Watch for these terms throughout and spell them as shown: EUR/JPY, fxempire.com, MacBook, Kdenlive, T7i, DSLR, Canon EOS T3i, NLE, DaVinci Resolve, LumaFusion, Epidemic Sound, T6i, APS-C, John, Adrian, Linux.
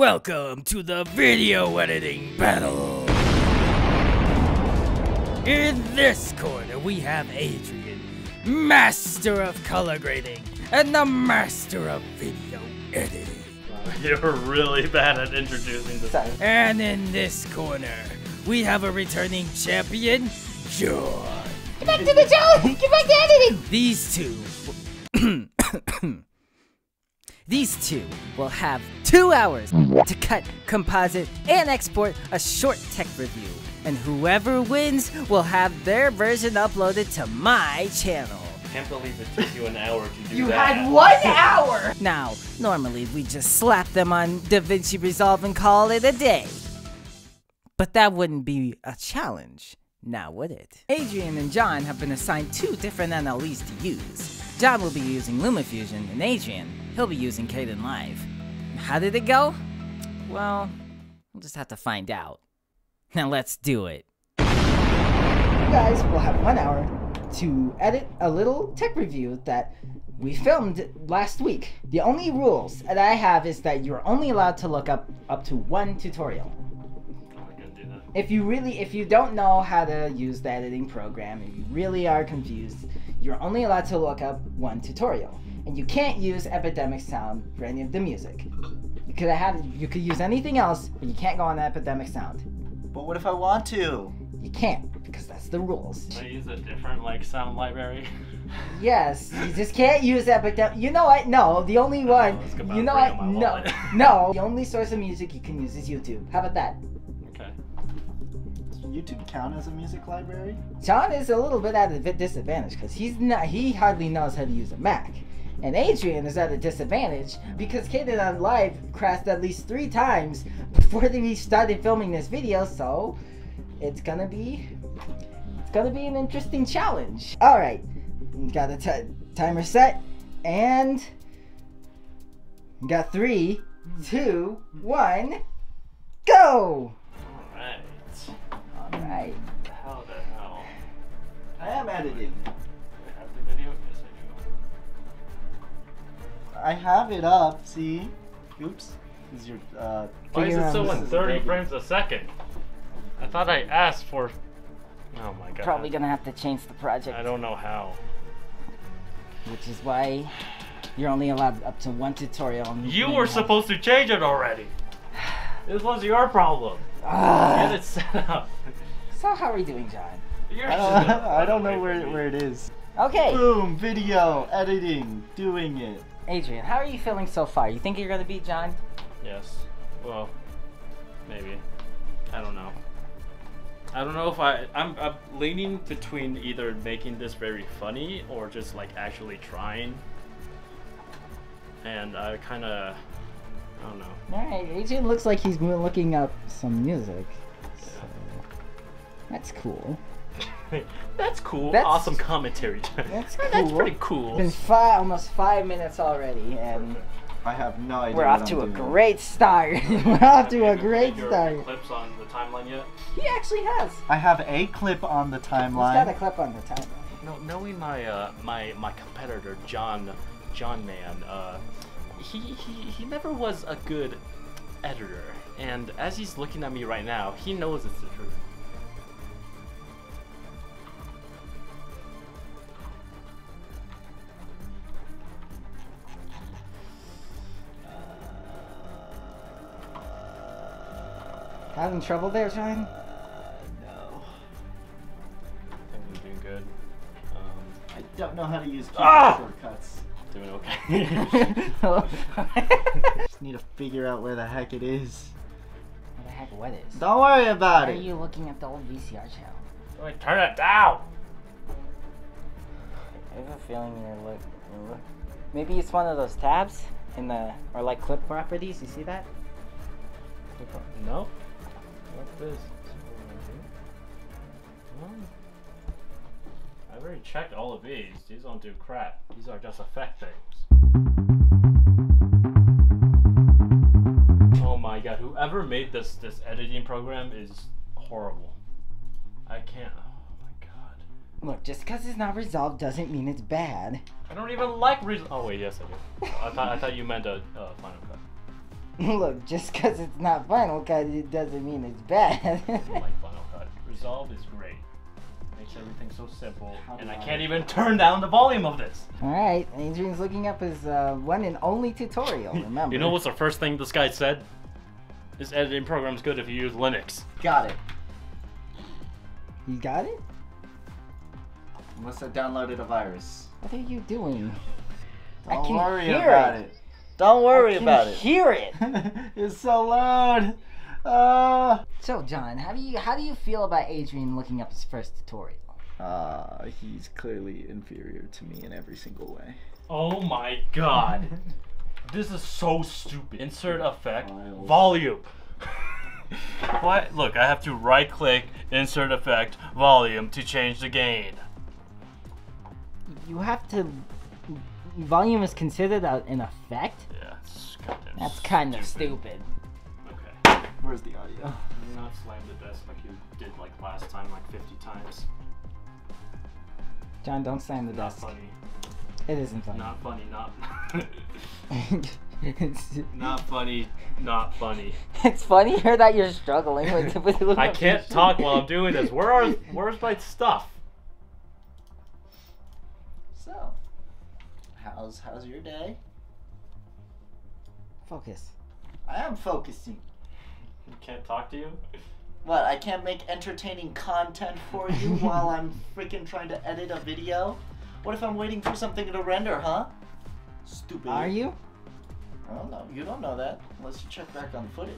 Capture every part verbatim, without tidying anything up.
Welcome to the video editing battle! In this corner we have Adrian, master of color grading and the master of video editing. You're really bad at introducing this. And in this corner, we have a returning champion, John. Get back to the John! Get back to editing! These two... These two will have two hours to cut, composite, and export a short tech review. And whoever wins will have their version uploaded to my channel. I can't believe it took you an hour to do you that. You had one hour! Now, normally we just slap them on DaVinci Resolve and call it a day. But that wouldn't be a challenge, now would it? Adrian and John have been assigned two different N L Es to use. John will be using LumaFusion, and Adrian, he'll be using Kdenlive. How did it go? Well, we'll just have to find out. Now let's do it. You guys will have one hour to edit a little tech review that we filmed last week. The only rules that I have is that you're only allowed to look up up to one tutorial. I'm not gonna do that. If you really, if you don't know how to use the editing program, and you really are confused, you're only allowed to look up one tutorial, and you can't use Epidemic Sound for any of the music. You could have had, you could use anything else, but you can't go on Epidemic Sound. But what if I want to? You can't. Because that's the rules. Can I use a different, like, sound library? Yes, you just can't use that, but that, you know what? No, the only one, know, you know what? No, no. The only source of music you can use is YouTube. How about that? Okay. Does YouTube count as a music library? John is a little bit at a disadvantage because he's not, he hardly knows how to use a Mac. And Adrian is at a disadvantage because Kdenlive crashed at least three times before we started filming this video, so it's gonna be... It's gonna be an interesting challenge. All right, got a timer set, and got three, two, one, go! All right. All right. How the hell? I am editing. Do I have the video? Yes, I do. I have it up. See? Oops. This is your? Uh, Why is it still at thirty frames a second? I thought I asked for. Oh my god. Probably gonna have to change the project. I don't know how. Which is why you're only allowed up to one tutorial. You were supposed to change it already. This was your problem. Uh, Get it set up. So how are we doing, John? You're I don't, just, I don't know where where it is. Okay. Boom, video, editing, doing it. Adrian, how are you feeling so far? You think you're gonna beat John? Yes. Well, maybe. I don't know. I don't know if I... I'm, I'm leaning between either making this very funny or just like actually trying. And I kind of... I don't know. Alright, Adrian looks like he's been looking up some music. Yeah. So, that's cool. That's cool. That's, awesome commentary. That's cool. That's pretty cool. It's been five, almost five minutes already and... Perfect. I have no idea. We're off to a great start. We're off to a great start. Have you clips on the timeline yet? He actually has. I have a clip on the timeline. He's got a clip on the timeline. No, knowing my uh, my my competitor John, John Man, uh, he he he never was a good editor, and as he's looking at me right now, he knows it's the truth. Having trouble there, John? Uh, no. I think I'm doing good. Um, I don't know how to use keyboard ah! shortcuts. Doing okay. Just need to figure out where the heck it is. Where the heck what is? Don't worry about Why it. Are you looking at the old V C R channel? Wait, turn it down. I have a feeling you're look. You're look. Maybe it's one of those tabs in the or like clip properties. You see that? No. What's this? I've already checked all of these. These don't do crap. These are just effect things. Oh my god, whoever made this this editing program is horrible. I can't. Oh my god. Look, just because it's not resolved doesn't mean it's bad. I don't even like Resolve. Oh wait, yes I do. I, thought, I thought you meant a uh, Final Cut. Look, just because it's not Final Cut, it doesn't mean it's bad. I don't like Final Cut. Resolve is great. Makes everything so simple. And I can't even turn down the volume of this. Alright, Adrian's looking up his uh, one and only tutorial, remember. You know what's the first thing this guy said? This editing program's good if you use Linux. Got it. You got it? Must have downloaded a virus. What are you doing? Don't I can worry hear about it. it. Don't worry I can about it. Hear it. It's so loud. Uh. So John, how do you how do you feel about Adrian looking up his first tutorial? Uh, he's clearly inferior to me in every single way. Oh my God. This is so stupid. Insert effect, Miles. Volume. Why? Look, I have to right click, insert effect, volume to change the gain. You have to, volume is considered a, an effect? Yeah, it's kind of That's kind of stupid. Okay. Where's the audio? I'm not slamming the desk like you did like last time, like fifty times. John, don't slam the desk. Not funny. It isn't funny. Not funny, not it's not funny, not funny. It's funnier that you're struggling with, with I can't talk while I'm doing this. Where are where's my stuff? So, how's how's your day? Focus. I am focusing. I can't talk to you? What, I can't make entertaining content for you while I'm freaking trying to edit a video? What if I'm waiting for something to render, huh? Stupid. Are you? I don't know. You don't know that unless you check back on footage.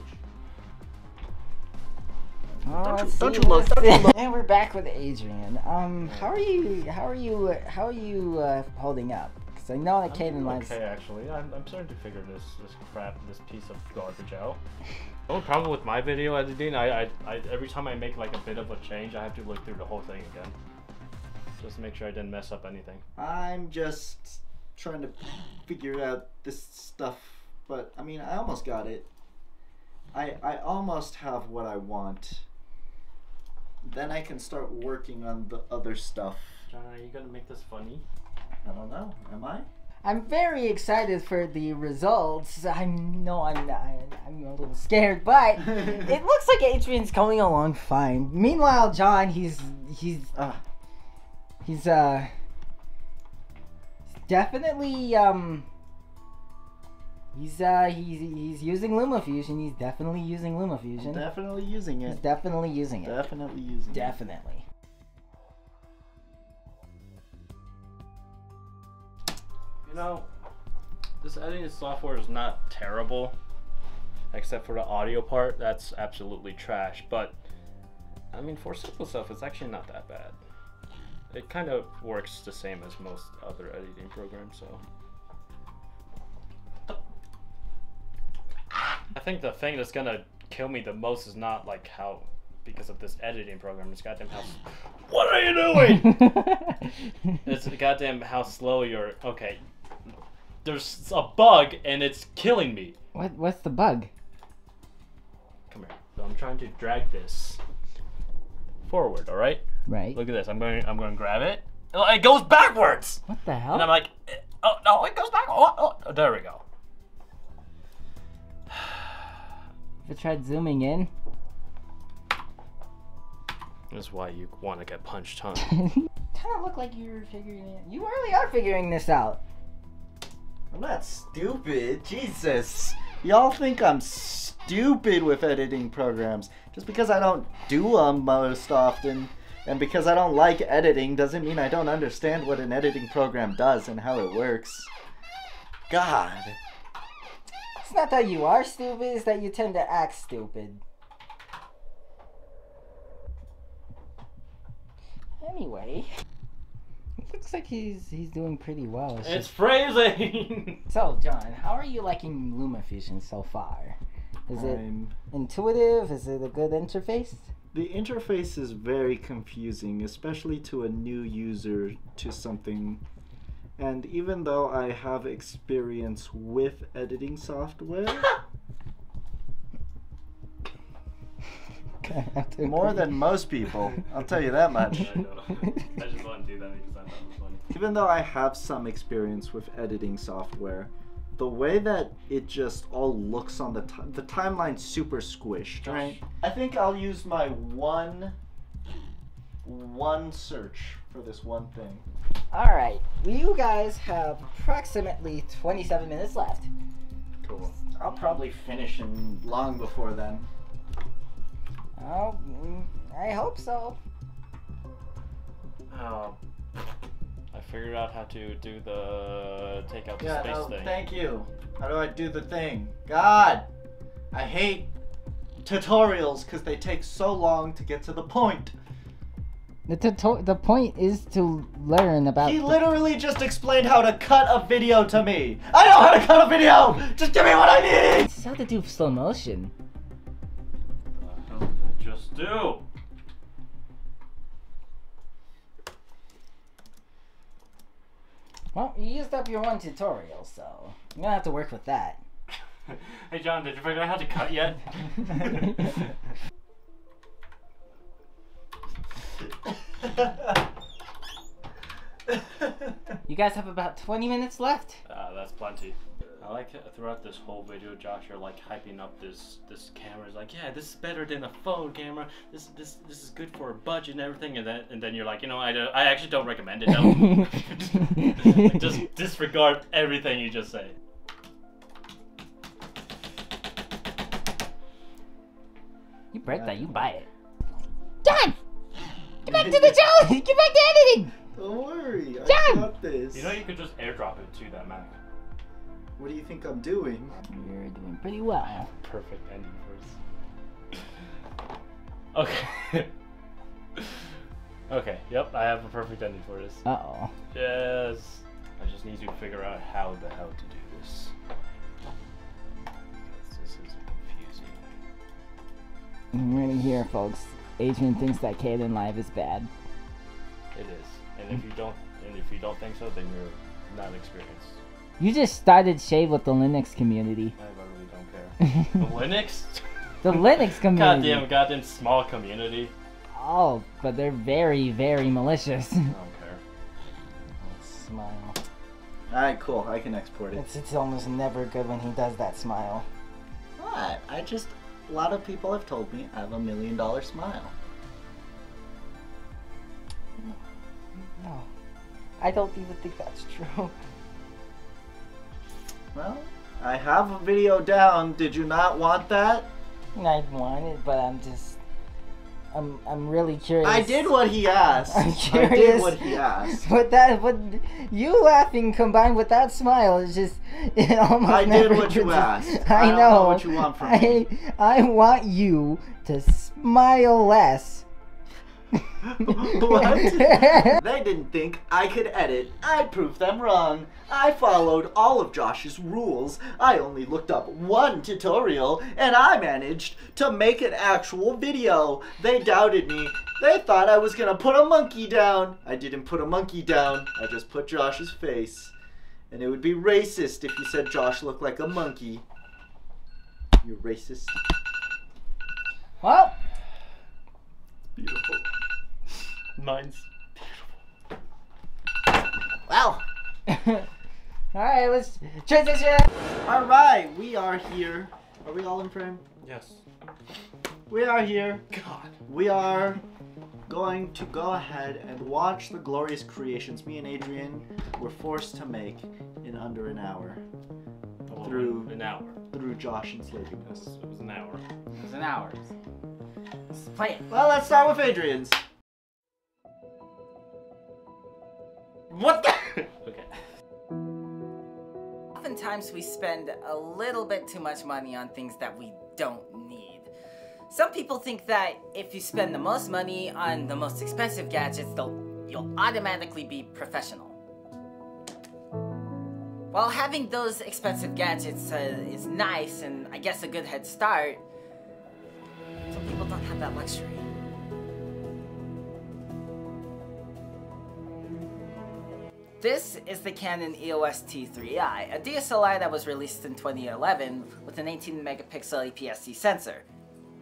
Oh, don't you, see, don't you love? Don't you love? And we're back with Adrian. Um, how are you? How are you? How are you uh, holding up? Because I know that Kdenlive. Lives... Okay, actually, I'm I'm starting to figure this this crap, this piece of garbage out. The only problem with my video editing, I, I I every time I make like a bit of a change, I have to look through the whole thing again. Just to make sure I didn't mess up anything. I'm just trying to figure out this stuff, but I mean, I almost got it. I, I almost have what I want. Then I can start working on the other stuff. John, are you gonna make this funny? I don't know, am I? I'm very excited for the results. I know I'm I, I'm a little scared, but it looks like Adrian's going along fine. Meanwhile, John, he's, he's, uh, He's uh definitely um he's uh he's he's using LumaFusion. He's definitely using LumaFusion. I'm definitely using it. He's definitely using it. Definitely using definitely. it. Definitely. You know, this editing software is not terrible, except for the audio part. That's absolutely trash. But I mean, for simple stuff, it's actually not that bad. It kind of works the same as most other editing programs, so. I think the thing that's gonna kill me the most is not like how, because of this editing program, it's goddamn how, what are you doing? It's goddamn how slow you're, okay. There's a bug and it's killing me. What? What's the bug? Come here, so I'm trying to drag this forward, all right? Right. Look at this. I'm going. I'm going to grab it. It goes backwards. What the hell? And I'm like, oh no, it goes back. Oh, oh. There we go. I tried zooming in. That's why you want to get punched, huh? Kind of look like you're figuring it. You really are figuring this out. I'm not stupid. Jesus. Y'all think I'm stupid with editing programs just because I don't do them most often. And because I don't like editing doesn't mean I don't understand what an editing program does and how it works. God. It's not that you are stupid, it's that you tend to act stupid. Anyway. It looks like he's he's doing pretty well. It's, it's just... phrasing! So, John, how are you liking LumaFusion so far? Is I'm... it intuitive? Is it a good interface? The interface is very confusing, especially to a new user to something. And even though I have experience with editing software, more than most people, I'll tell you that much. I, I just want to do that because I thought it was funny. Even though I have some experience with editing software, the way that it just all looks on the the timeline, super squished. All right. I think I'll use my one one search for this one thing. All right. You guys have approximately twenty-seven minutes left. Cool. I'll probably finish in long before then. Oh, I hope so. Oh. I figured out how to do the take out the yeah, space no, thing. Thank you. How do I do the thing? God, I hate tutorials because they take so long to get to the point. The tuto the point is to learn about. He literally just explained how to cut a video to me. I know how to cut a video. Just give me what I need. This is how to do slow motion. What the hell did I just do? Well, you used up your one tutorial, so you're gonna have to work with that. Hey John, did you figure out how to cut yet? You guys have about twenty minutes left. Uh, that's plenty. I like it throughout this whole video, Josh, you're like hyping up this this camera. It's like, yeah, this is better than a phone camera. This this this is good for a budget and everything. And then and then you're like, you know, I, do, I actually don't recommend it. No. Like, just disregard everything you just say. You break yeah. that, you buy it. John, get back to the challenge. Get back to editing. Don't worry, John. I got this. You know, you could just airdrop it to that Mac. What do you think I'm doing? You're doing pretty well. I have a perfect ending first. Okay. Okay, yep, I have a perfect ending for this. Uh-oh. Yes. I just need to figure out how the hell to do this. This is confusing. I'm right here, folks. Adrian thinks that Kdenlive is bad. It is. And if you don't and if you don't think so, then you're not experienced. You just started shade with the Linux community. I really don't care. The Linux? The Linux community. Goddamn, goddamn small community. Oh, but they're very, very malicious. I don't care. Let's smile. Alright, cool. I can export it. It's, it's almost never good when he does that smile. What? I just... A lot of people have told me I have a million dollar smile. No. I don't even think that's true. Well, I have a video down. Did you not want that? I want it, but I'm just... I'm I'm really curious. I did what he asked. I'm curious. I did what he asked. But that, but you laughing combined with that smile is just... It almost I never did what you asked. I, I know. Don't know what you want from I, me. I want you to smile less. What? They didn't think I could edit. I proved them wrong. I followed all of Josh's rules. I only looked up one tutorial and I managed to make an actual video. They doubted me. They thought I was gonna put a monkey down. I didn't put a monkey down. I just put Josh's face. And it would be racist if you said Josh looked like a monkey. You're racist. Well, it's beautiful. Mine's beautiful. Wow. Alright, let's transition! Alright, we are here. Are we all in frame? Yes. We are here. God. We are going to go ahead and watch the glorious creations me and Adrian were forced to make in under an hour. Well, through an hour. Through Josh enslaving us. It was an hour. It was an hour. Let's play it. Well, let's start with Adrian's. What the? Okay. Oftentimes we spend a little bit too much money on things that we don't need. Some people think that if you spend the most money on the most expensive gadgets, they'll, you'll automatically be professional. While having those expensive gadgets uh, is nice and I guess a good head start, some people don't have that luxury. This is the Canon E O S T three i, a D S L R that was released in twenty eleven with an eighteen megapixel A P S C sensor.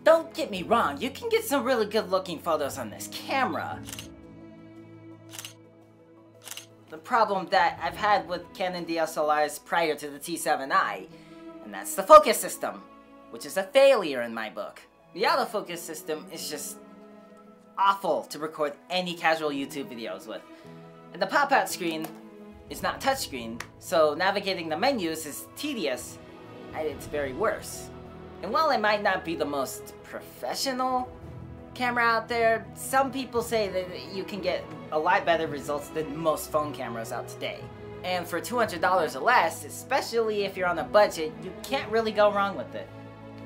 Don't get me wrong, you can get some really good looking photos on this camera. the problem that I've had with Canon D S L Rs prior to the T seven i, and that's the focus system, which is a failure in my book. The autofocus system is just awful to record any casual YouTube videos with. And the pop-out screen is not touchscreen, so navigating the menus is tedious at its very worst. And while I might not be the most professional camera out there, some people say that you can get a lot better results than most phone cameras out today. And for two hundred dollars or less, especially if you're on a budget, you can't really go wrong with it.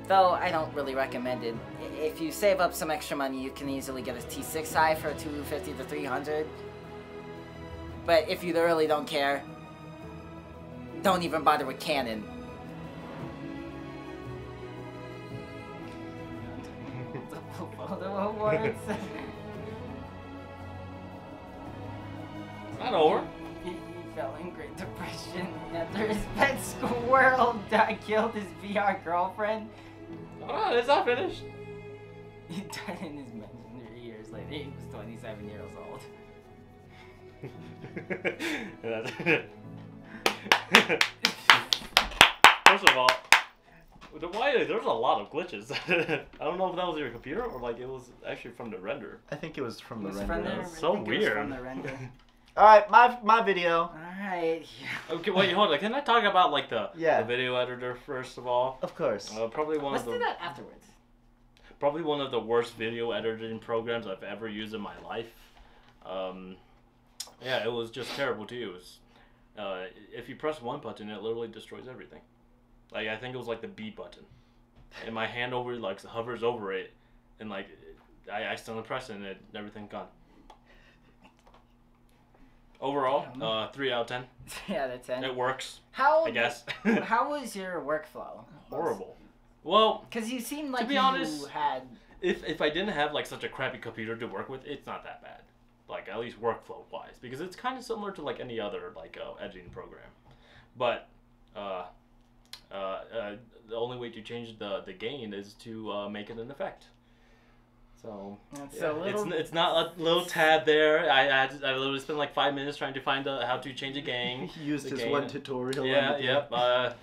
Though I don't really recommend it. If you save up some extra money, you can easily get a T six i for two hundred fifty to three hundred dollars. But if you really don't care, don't even bother with Canon. It's not over. He, he fell in great depression after his pet squirrel died, killed his V R girlfriend. Oh, that's not finished. He died in his imaginary years later. He was twenty-seven years old. First of all, why, there's a lot of glitches. I don't know if that was your computer or like it was actually from the render. I think it was from the render. It's so weird. All right, my my video. All right. Okay, wait, hold on. Can I talk about like the, yeah. the video editor first of all? Of course. Uh, probably one. Let's of the, do that afterwards. Probably one of the worst video editing programs I've ever used in my life. Um, yeah, it was just terrible to use. Uh, if you press one button, it literally destroys everything. Like, I think it was, like, the B button. And my hand over, like, hovers over it. And, like, I accidentally press it, and it, everything gone. Overall, uh, three out of ten. three out of ten. It works, how, I guess. How was your workflow? Horrible. Well, because you seemed like to be you honest, had... If, if I didn't have, like, such a crappy computer to work with, it's not that bad. Like, at least workflow-wise. Because it's kind of similar to, like, any other, like, uh, editing program. But, uh... Uh, uh, the only way to change the, the gain is to uh, make it an effect. So it's, yeah. a little, it's, it's not a little tab there. I, I, I literally spent like five minutes trying to find out how to change a gain. He used his one tutorial. Yeah, yep. Uh,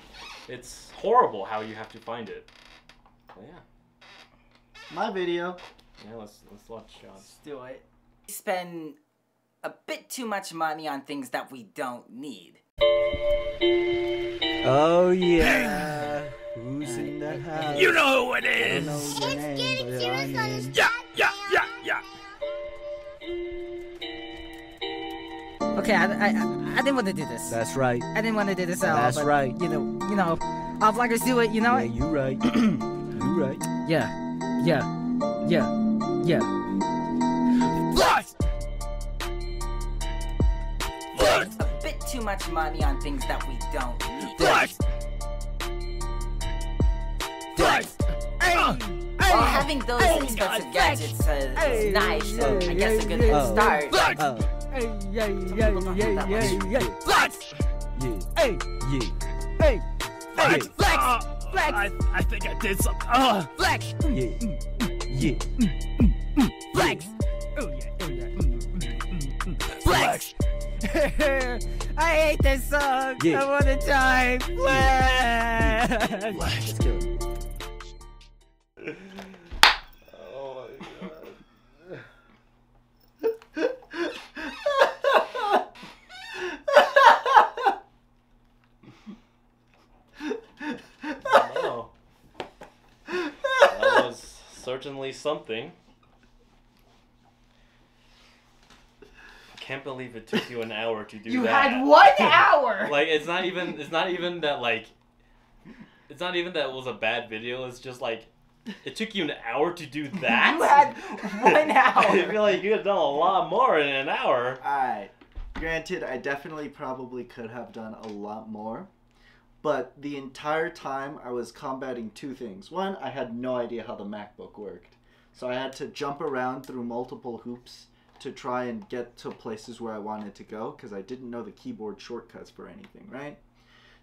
it's horrible how you have to find it. But yeah. My video. Yeah, let's, let's watch John. Let's do it. We spend a bit too much money on things that we don't need. Oh yeah, who's in that house? You know who it is! It's name, getting serious on this yeah, yeah, yeah, yeah! Okay, I, I, I didn't want to do this. That's right. I didn't want to do this at all. That's but, right. You know, you know, all vloggers do it, you know? Yeah, you're right. You're right. Yeah, yeah, yeah, yeah. Flush! Flush! A bit too much money on things that we don't need. Flush! Flush! Well, having those ay, expensive ay, gadgets uh, ay, is nice, so ay, I guess ay, a good ay, oh. start. Flush! Oh. Flush! Hey! Hey! Hey! Flex! Uh, Flex! I, I think I did something. Uh. Flex! Yeah. Yeah. Flex! Oh yeah, oh yeah. Flex! I hate this song. Yeah. I want to die. Yeah. Let's go. Oh my god. Oh. That was certainly something. I can't believe it took you an hour to do you that. You had one hour. Like it's not even it's not even that like it's not even that it was a bad video. It's just like it took you an hour to do that. You had one hour. I feel like you could have done a lot more in an hour. All right. Granted, I definitely probably could have done a lot more, but the entire time I was combating two things. One, I had no idea how the MacBook worked, so I had to jump around through multiple hoops to try and get to places where I wanted to go because I didn't know the keyboard shortcuts for anything, right?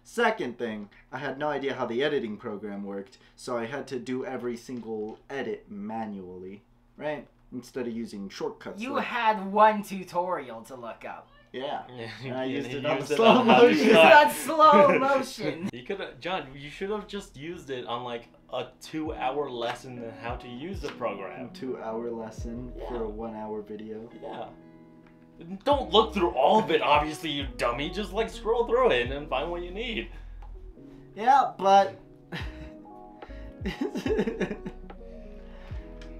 Second thing, I had no idea how the editing program worked, so I had to do every single edit manually, right? Instead of using shortcuts. You had one tutorial to look up. Yeah. yeah. And I used it on slow motion. It's not slow motion. You could, John, you should have just used it on like a two-hour lesson on how to use the program. A two-hour lesson yeah. for a one-hour video. Yeah. Don't look through all of it, obviously, you dummy. Just like scroll through it and find what you need. Yeah, but.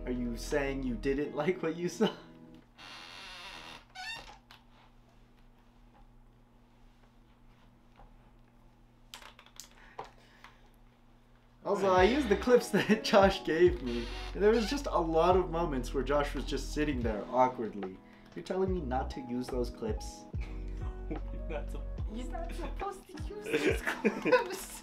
Are you saying you didn't like what you saw? Also, I used the clips that Josh gave me. And there was just a lot of moments where Josh was just sitting there awkwardly. You're telling me not to use those clips? No, he's not supposed to. He's not supposed to use these clips.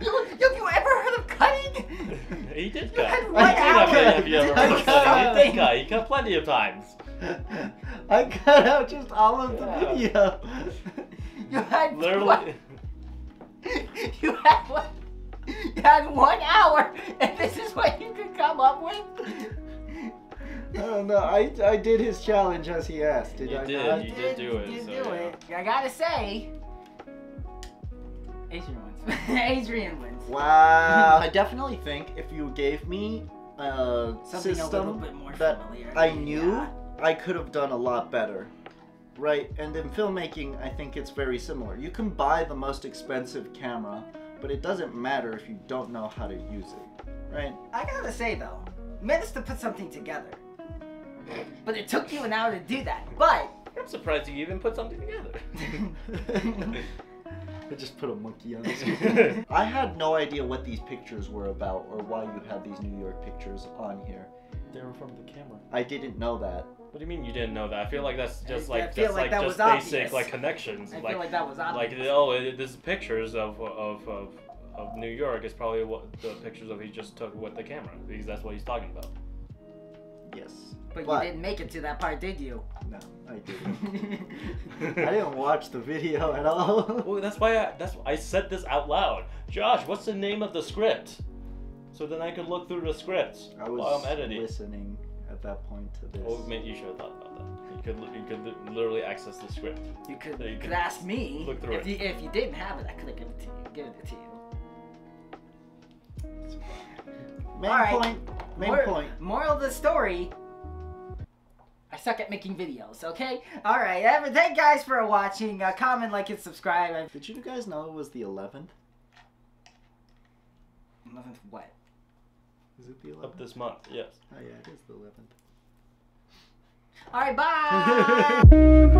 You, have you ever heard of cutting? He did cut. You had one hour. Have you ever heard of cutting? He did cut. He cut plenty of times. I cut out just all of yeah. the video. You had literally. One. You had one. You had one hour, and this is what you could come up with. I don't know. I, I did his challenge as he asked. Did you I did, not? You did, did do it. You did so, do it. Yeah. I gotta say, Adrian wins. Adrian wins. Wow. I definitely think if you gave me a Something system a little bit more that familiar, I knew, yeah. I could have done a lot better. Right. And in filmmaking, I think it's very similar. You can buy the most expensive camera, but it doesn't matter if you don't know how to use it. Right. I gotta say though, managed to put something together. But it took you an hour to do that, but... I'm surprised you even put something together. I just put a monkey on this one. I had no idea what these pictures were about or why you had these New York pictures on here. They were from the camera. I didn't know that. What do you mean you didn't know that? I feel like that's just like, that's like, like that just was basic like connections. I like, feel like that was obvious. Like, oh, it, this is pictures of, of, of, of New York is probably what the pictures of he just took with the camera, because that's what he's talking about. Yes. But, but you didn't make it to that part, did you? No, I didn't. I didn't watch the video at all. Well, that's why I, that's why I said this out loud. Josh, what's the name of the script? So then I could look through the scripts I was while I'm editing. listening at that point to this. Oh, man, you should have thought about that. You could, you could literally access the script. You could, so you could, could ask me. Look through if it. You, if you didn't have it, I could have given it to you. Given it to you. Main right. point. Main Mor point. Moral of the story. I suck at making videos, okay? Alright, thank you guys for watching. Uh, comment, like, and subscribe. Did you guys know it was the eleventh? eleventh what? Is it the eleventh? Of this month, yes. Oh yeah, it is the eleventh. Alright, bye!